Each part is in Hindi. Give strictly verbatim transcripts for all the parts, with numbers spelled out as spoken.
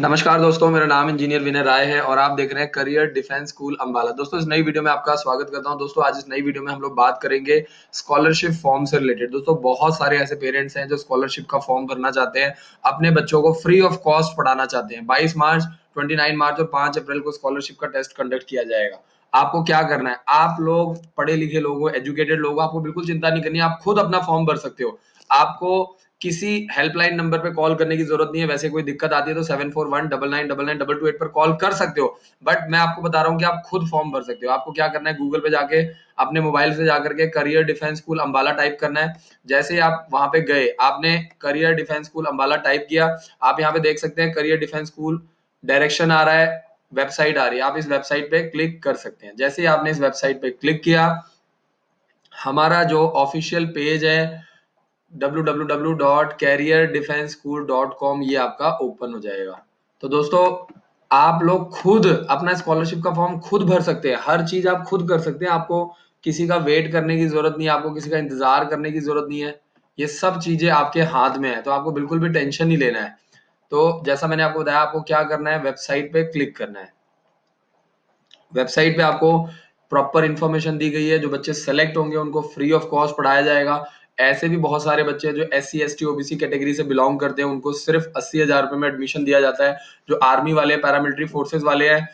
नमस्कार दोस्तों, मेरा नाम इंजीनियर विनय राय है और आप देख रहे हैं करियर डिफेंस स्कूल अंबाला। दोस्तों, इस नई वीडियो में आपका स्वागत करता हूं। दोस्तों, आज इस नई वीडियो में हम लोग बात करेंगे स्कॉलरशिप फॉर्म से रिलेटेड। दोस्तों, बहुत सारे ऐसे पेरेंट्स हैं जो स्कॉलरशिप का फॉर्म भरना चाहते हैं, अपने बच्चों को फ्री ऑफ कॉस्ट पढ़ाना चाहते हैं। बाईस मार्च, ट्वेंटी नाइन मार्च और पांच अप्रैल को स्कॉलरशिप का टेस्ट कंडक्ट किया जाएगा। आपको क्या करना है, आप लोग पढ़े लिखे लोगों, एजुकेटेड लोगों, आपको बिल्कुल चिंता नहीं करनी है, आप खुद अपना फॉर्म भर सकते हो। आपको किसी हेल्पलाइन नंबर पे कॉल करने की जरूरत नहीं है। वैसे कोई दिक्कत आती है तो seven four one nine nine nine nine two eight पर कॉल कर सकते हो, बट मैं आपको बता रहा हूँ कि आप खुद फॉर्म भर सकते हो। आपको क्या करना है, गूगल पे जाके, अपने मोबाइल से जाकर के career defence school Ambala type करना है। जैसे ही आप वहां पे गए, आपने career defence school Ambala type किया, आप यहाँ पे देख सकते हैं करियर डिफेंस स्कूल डायरेक्शन आ रहा है, वेबसाइट आ रही है। आप इस वेबसाइट पे क्लिक कर सकते हैं। जैसे ही आपने इस वेबसाइट पे क्लिक किया, हमारा जो ऑफिशियल पेज है W W W dot career defence school dot com, ये आपका ओपन हो जाएगा। तो दोस्तों, आप लोग खुद अपना स्कॉलरशिप का फॉर्म खुद भर सकते हैं। हर चीज आप खुद कर सकते हैं। आपको किसी का वेट करने की जरूरत नहीं है, आपको किसी का इंतजार करने की जरूरत नहीं है। ये सब चीजें आपके हाथ में है, तो आपको बिल्कुल भी टेंशन नहीं लेना है। तो जैसा मैंने आपको बताया, आपको क्या करना है, वेबसाइट पे क्लिक करना है। वेबसाइट पे आपको प्रॉपर इंफॉर्मेशन दी गई है। जो बच्चे सेलेक्ट होंगे उनको फ्री ऑफ कॉस्ट पढ़ाया जाएगा। ऐसे भी बहुत सारे बच्चे जो S C S T OBC category से बिलोंग करते हैं, उनको सिर्फ अस्सी हजार रुपए में एडमिशन दिया जाता है। जो आर्मी वाले, पैरामिलिट्री फोर्सेज वाले हैं,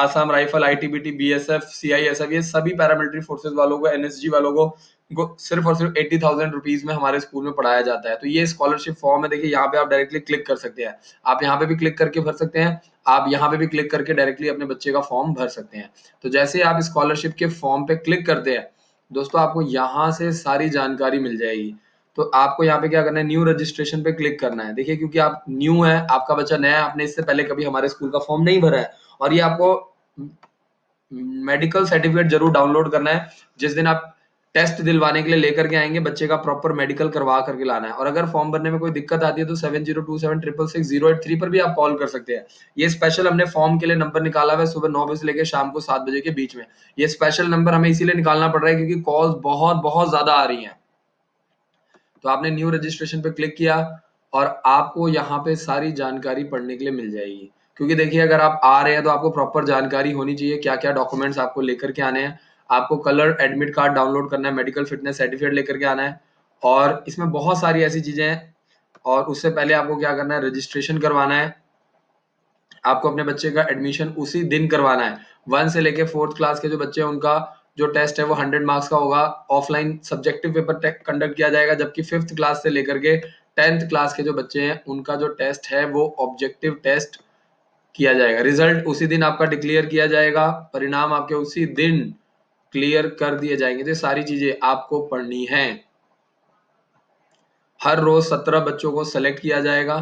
Assam rifle, I T B P, B S F, C I S F, ये सभी पैरामिलिट्री फोर्सेज वालों को, एन एस जी वालों को, इनको सिर्फ और सिर्फ एट्टी थाउजेंड रुपीज में हमारे स्कूल में पढ़ाया जाता है। तो ये स्कॉलरशिप फॉर्म है। देखिए, यहाँ पे आप डायरेक्टली क्लिक कर सकते हैं। आप यहाँ पे भी क्लिक करके भर सकते हैं, आप यहाँ पे भी क्लिक करके डायरेक्टली अपने बच्चे का फॉर्म भर सकते हैं। तो जैसे आप स्कॉलरशिप के फॉर्म पे क्लिक करते हैं दोस्तों, आपको यहाँ से सारी जानकारी मिल जाएगी। तो आपको यहाँ पे क्या करना है, न्यू रजिस्ट्रेशन पे क्लिक करना है। देखिए, क्योंकि आप न्यू है, आपका बच्चा नया है, आपने इससे पहले कभी हमारे स्कूल का फॉर्म नहीं भरा है, और ये आपको मेडिकल सर्टिफिकेट जरूर डाउनलोड करना है। जिस दिन आप टेस्ट दिलवाने के लिए लेकर के आएंगे, बच्चे का प्रॉपर मेडिकल करवा करके लाना है। और अगर फॉर्म भरने में कोई दिक्कत आती है तो seven zero two seven triple six zero eight three पर भी आप कॉल कर सकते हैं। ये स्पेशल हमने फॉर्म के लिए नंबर निकाला हुआ है, सुबह नौ बजे से लेकर शाम को सात बजे के बीच में। ये स्पेशल नंबर हमें इसीलिए निकालना पड़ रहा है क्योंकि कॉल बहुत बहुत ज्यादा आ रही है। तो आपने न्यू रजिस्ट्रेशन पे क्लिक किया और आपको यहाँ पे सारी जानकारी पढ़ने के लिए मिल जाएगी। क्योंकि देखिए, अगर आप आ रहे हैं तो आपको प्रॉपर जानकारी होनी चाहिए, क्या क्या डॉक्यूमेंट्स आपको लेकर के आने हैं। आपको कलर एडमिट कार्ड डाउनलोड करना है, मेडिकल फिटनेस सर्टिफिकेट लेकर के आना है, और इसमें बहुत सारी ऐसी चीजें हैं। और उससे पहले आपको क्या करना है, रजिस्ट्रेशन करवाना है। आपको अपने बच्चे का एडमिशन उसी दिन करवाना है। वन से लेकर फोर्थ क्लास के जो बच्चे हैं, उनका जो टेस्ट है वो हंड्रेड मार्क्स का होगा। ऑफलाइन सब्जेक्टिव पेपर कंडक्ट किया जाएगा। जबकि फिफ्थ क्लास से लेकर के टेंथ क्लास के जो बच्चे हैं, उनका जो टेस्ट है वो ऑब्जेक्टिव टेस्ट किया जाएगा। रिजल्ट उसी दिन आपका डिक्लेयर किया जाएगा। परिणाम आपके उसी दिन क्लियर कर दिए जाएंगे। तो सारी चीजें आपको पढ़नी है। हर रोज सत्रह बच्चों को सेलेक्ट किया जाएगा।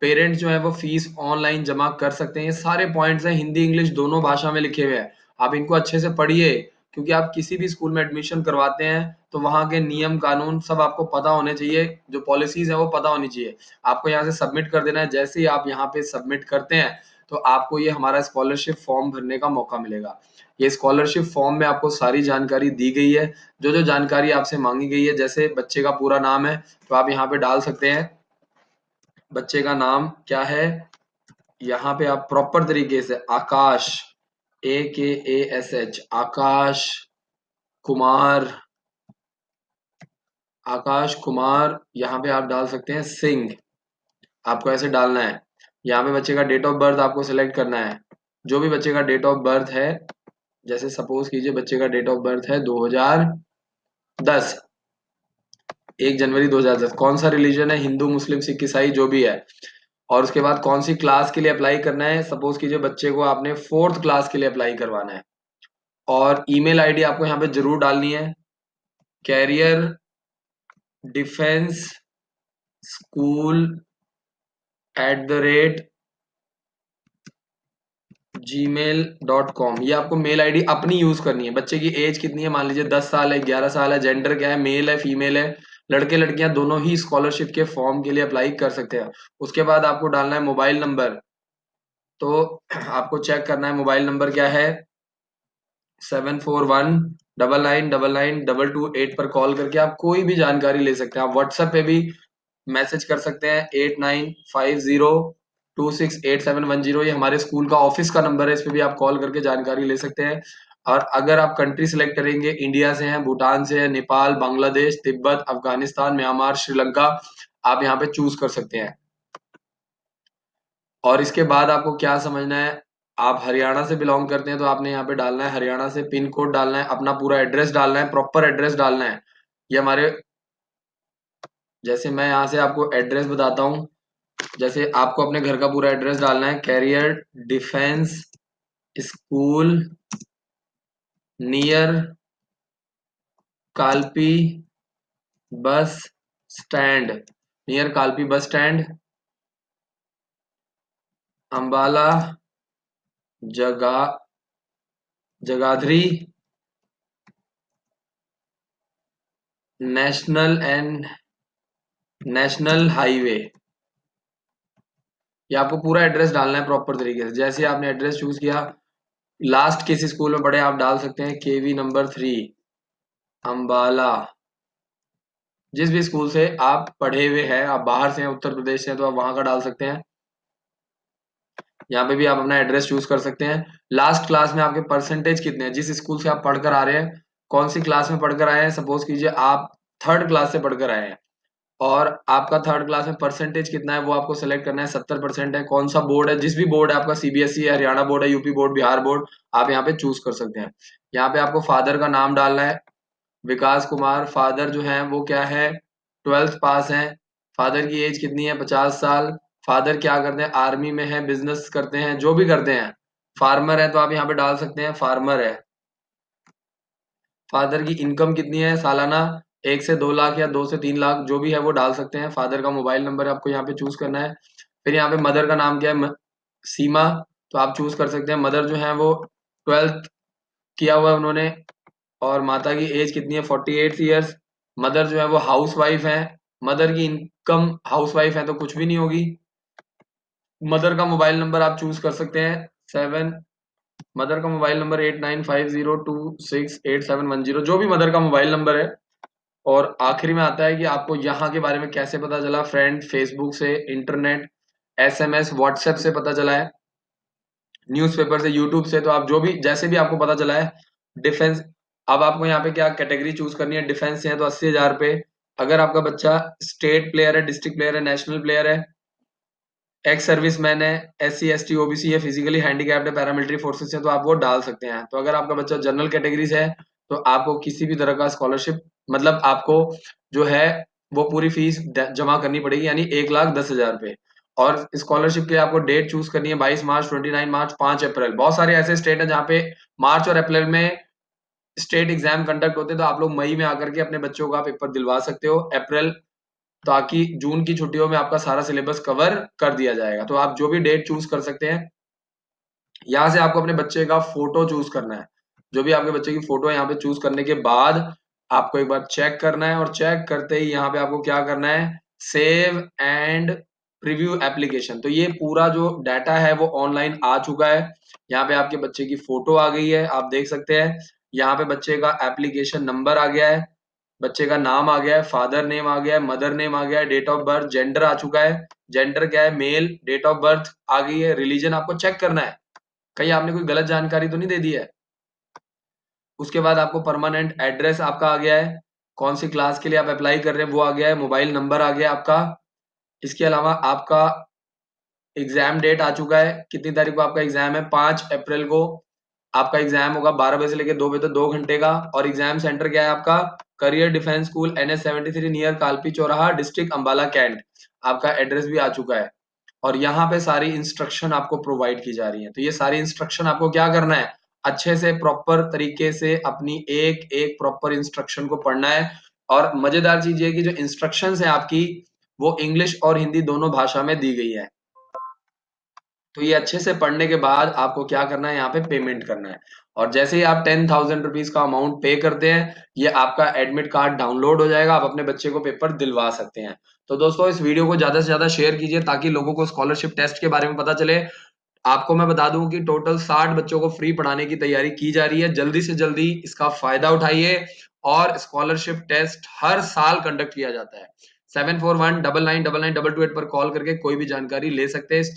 पेरेंट्स जो है वो फीस ऑनलाइन जमा कर सकते हैं। ये सारे पॉइंट्स हैं, हिंदी इंग्लिश दोनों भाषा में लिखे हुए हैं। आप इनको अच्छे से पढ़िए, क्योंकि आप किसी भी स्कूल में एडमिशन करवाते हैं तो वहां के नियम कानून सब आपको पता होने चाहिए, जो पॉलिसीज है वो पता होनी चाहिए। आपको यहाँ से सबमिट कर देना है। जैसे ही आप यहाँ पे सबमिट करते हैं तो आपको ये हमारा स्कॉलरशिप फॉर्म भरने का मौका मिलेगा। ये स्कॉलरशिप फॉर्म में आपको सारी जानकारी दी गई है, जो जो जानकारी आपसे मांगी गई है। जैसे बच्चे का पूरा नाम है तो आप यहाँ पे डाल सकते हैं बच्चे का नाम क्या है। यहाँ पे आप प्रॉपर तरीके से Akash, A K A S H, Akash Kumar, Akash Kumar यहाँ पे आप डाल सकते हैं सिंह। आपको ऐसे डालना है। यहाँ पे बच्चे का डेट ऑफ बर्थ आपको सिलेक्ट करना है। जो भी बच्चे का डेट ऑफ बर्थ है, जैसे सपोज कीजिए बच्चे का डेट ऑफ बर्थ है दो हजार दस, एक जनवरी दो हजार दस। कौन सा रिलीजन है, हिंदू, मुस्लिम, सिख, ईसाई, जो भी है। और उसके बाद कौन सी क्लास के लिए अप्लाई करना है। सपोज कीजिए बच्चे को आपने फोर्थ क्लास के लिए अप्लाई करवाना है। और ईमेल आईडी आपको यहाँ पे जरूर डालनी है, career defence school at the rate G mail dot com. ये आपको मेल आईडी अपनी यूज करनी है। बच्चे की एज कितनी है, मान लीजिए दस साल है, ग्यारह साल है, जेंडर क्या है, मेल है, फीमेल है, लड़के लड़कियां दोनों ही स्कॉलरशिप के फॉर्म के लिए अप्लाई कर सकते हैं। उसके बाद आपको डालना है मोबाइल नंबर। तो आपको चेक करना है मोबाइल नंबर क्या है। Seven four one double nine double nine double two eight पर कॉल करके आप कोई भी जानकारी ले सकते हैं। आप व्हाट्सएप पे भी मैसेज कर सकते हैं eight nine five zero two six eight seven one zero, ये हमारे स्कूल का ऑफिस का नंबर है, इस पे भी आप कॉल करके जानकारी ले सकते हैं। और अगर आप कंट्री सेलेक्ट करेंगे, इंडिया से हैं, भूटान से हैं, नेपाल, बांग्लादेश, तिब्बत, अफगानिस्तान, म्यांमार, श्रीलंका, आप यहाँ पे चूज कर सकते हैं। और इसके बाद आपको क्या समझना है, आप हरियाणा से बिलोंग करते हैं तो आपने यहाँ पे डालना है हरियाणा से पिन कोड डालना है, अपना पूरा एड्रेस डालना है, प्रॉपर एड्रेस डालना है। ये हमारे, जैसे मैं यहाँ से आपको एड्रेस बताता हूँ, जैसे आपको अपने घर का पूरा एड्रेस डालना है, career defence school near Kalpi bus stand, near Kalpi bus stand, Ambala, जगा Jagadhri national and national highway. ये आपको पूरा एड्रेस डालना है प्रॉपर तरीके से। जैसे आपने एड्रेस चूज किया, लास्ट किस स्कूल में पढ़े आप डाल सकते हैं, केवी नंबर थ्री अंबाला। जिस भी स्कूल से आप पढ़े हुए हैं, आप बाहर से हैं, उत्तर प्रदेश से हैं, तो आप वहां का डाल सकते हैं। यहाँ पे भी आप अपना एड्रेस चूज कर सकते हैं। लास्ट क्लास में आपके परसेंटेज कितने हैं, जिस स्कूल से आप पढ़कर आ रहे हैं, कौन सी क्लास में पढ़कर आए हैं, सपोज कीजिए आप थर्ड क्लास से पढ़कर आए हैं और आपका थर्ड क्लास में परसेंटेज कितना है, वो आपको सेलेक्ट करना है। सत्तर परसेंट है, कौन सा बोर्ड है, जिस भी बोर्ड है आपका, सीबीएसई है, हरियाणा बोर्ड है, यूपी बोर्ड, बिहार बोर्ड, आप यहाँ पे चूज कर सकते हैं। यहाँ पे आपको फादर का नाम डालना है, विकास कुमार। फादर जो है वो क्या है, ट्वेल्थ पास है। फादर की एज कितनी है, पचास साल। फादर क्या करते हैं, आर्मी में है, बिजनेस करते हैं, जो भी करते हैं। फार्मर है तो आप यहाँ पे डाल सकते हैं, फार्मर है। फादर की इनकम कितनी है सालाना, एक से दो लाख या दो से तीन लाख जो भी है वो डाल सकते हैं। फादर का मोबाइल नंबर आपको यहाँ पे चूज करना है। फिर यहाँ पे मदर का नाम क्या है, सीमा, तो आप चूज कर सकते हैं। मदर जो है वो ट्वेल्थ किया हुआ है उन्होंने, और माता की एज कितनी है, फोर्टी एट ईयर्स। मदर जो है वो हाउस वाइफ है, मदर की इनकम हाउस वाइफ है तो कुछ भी नहीं होगी। मदर का मोबाइल नंबर आप चूज कर सकते हैं, सेवन मदर का mobile number eight nine five zero two six eight seven one zero, जो भी मदर का मोबाइल नंबर है। और आखिरी में आता है कि आपको यहाँ के बारे में कैसे पता चला, फ्रेंड, फेसबुक से, इंटरनेट, एसएमएस, व्हाट्सएप से पता चला है, न्यूज़पेपर से, यूट्यूब से, तो आप जो भी, जैसे भी आपको पता चला है। डिफेंस, अब आपको यहाँ पे क्या कैटेगरी चूज करनी है, डिफेंस से है तो अस्सी हजार रुपये। अगर आपका बच्चा स्टेट प्लेयर है, डिस्ट्रिक्ट प्लेयर है, नेशनल प्लेयर है, एक्स सर्विस मैन है, S C S T OBC है, फिजिकली हैंडीकैप्ड है, पैरामिलिट्री फोर्सेस है, तो आप वो डाल सकते हैं। तो अगर आपका बच्चा जनरल कैटेगरी से है तो आपको किसी भी तरह का स्कॉलरशिप, मतलब आपको जो है वो पूरी फीस जमा करनी पड़ेगी, यानी एक लाख दस हजार रुपये। और स्कॉलरशिप के लिए आपको डेट चूज करनी है, बाईस मार्च, उनतीस मार्च, पाँच अप्रैल। बहुत सारे ऐसे स्टेट हैं जहाँ पे मार्च और अप्रैल में स्टेट एग्जाम कंडक्ट होते हैं, तो आप लोग मई में आकर के अपने बच्चों का पेपर दिलवा सकते हो, अप्रैल, ताकि जून की छुट्टियों में आपका सारा सिलेबस कवर कर दिया जाएगा। तो आप जो भी डेट चूज कर सकते हैं। यहाँ से आपको अपने बच्चे का फोटो चूज करना है, जो भी आपके बच्चे की फोटो है यहाँ पे चूज करने के बाद आपको एक बार चेक करना है, और चेक करते ही यहाँ पे आपको क्या करना है, सेव एंड प्रीव्यू एप्लीकेशन। तो ये पूरा जो डाटा है वो ऑनलाइन आ चुका है। यहाँ पे आपके बच्चे की फोटो आ गई है, आप देख सकते हैं। यहाँ पे बच्चे का एप्लीकेशन नंबर आ गया है, बच्चे का नाम आ गया है, फादर नेम आ गया है, मदर नेम आ गया है, डेट ऑफ बर्थ, जेंडर आ चुका है, जेंडर क्या है, मेल, डेट ऑफ बर्थ आ गई है, रिलीजन आपको चेक करना है, कहीं आपने कोई गलत जानकारी तो नहीं दे दी है। उसके बाद आपको परमानेंट एड्रेस आपका आ गया है, कौन सी क्लास के लिए आप अप्लाई कर रहे हैं वो आ गया है, मोबाइल नंबर आ गया आपका। इसके अलावा आपका एग्जाम डेट आ चुका है, कितनी तारीख को आपका एग्जाम है, पाँच अप्रैल को आपका एग्जाम होगा, बारह बजे से लेकर दो बजे तक, दो घंटे का। और एग्जाम सेंटर क्या है आपका, career defence school, N S seventy three near Kalpi चौराहा, डिस्ट्रिक्ट अम्बाला कैंट। आपका एड्रेस भी आ चुका है, और यहाँ पे सारी इंस्ट्रक्शन आपको प्रोवाइड की जा रही है। तो ये सारी इंस्ट्रक्शन आपको क्या करना है, अच्छे से प्रॉपर तरीके से अपनी एक एक प्रॉपर इंस्ट्रक्शन को पढ़ना है। और मजेदार चीज ये कि जो इंस्ट्रक्शंस हैं आपकी वो इंग्लिश और हिंदी दोनों भाषा में दी गई है। तो ये अच्छे से पढ़ने के बाद आपको क्या करना है, यहाँ पे पेमेंट करना है। और जैसे ही आप टेन थाउजेंड रुपीज का अमाउंट पे करते हैं, ये आपका एडमिट कार्ड डाउनलोड हो जाएगा, आप अपने बच्चे को पेपर दिलवा सकते हैं। तो दोस्तों, इस वीडियो को ज्यादा से ज्यादा शेयर कीजिए ताकि लोगों को स्कॉलरशिप टेस्ट के बारे में पता चले। आपको मैं बता दूं कि टोटल साठ बच्चों को फ्री पढ़ाने की तैयारी की जा रही है। जल्दी से जल्दी इसका फायदा उठाइए। और स्कॉलरशिप टेस्ट हर साल कंडक्ट किया जाता है। Seven four one double nine double nine double two eight पर कॉल करके कोई भी जानकारी ले सकते हैं।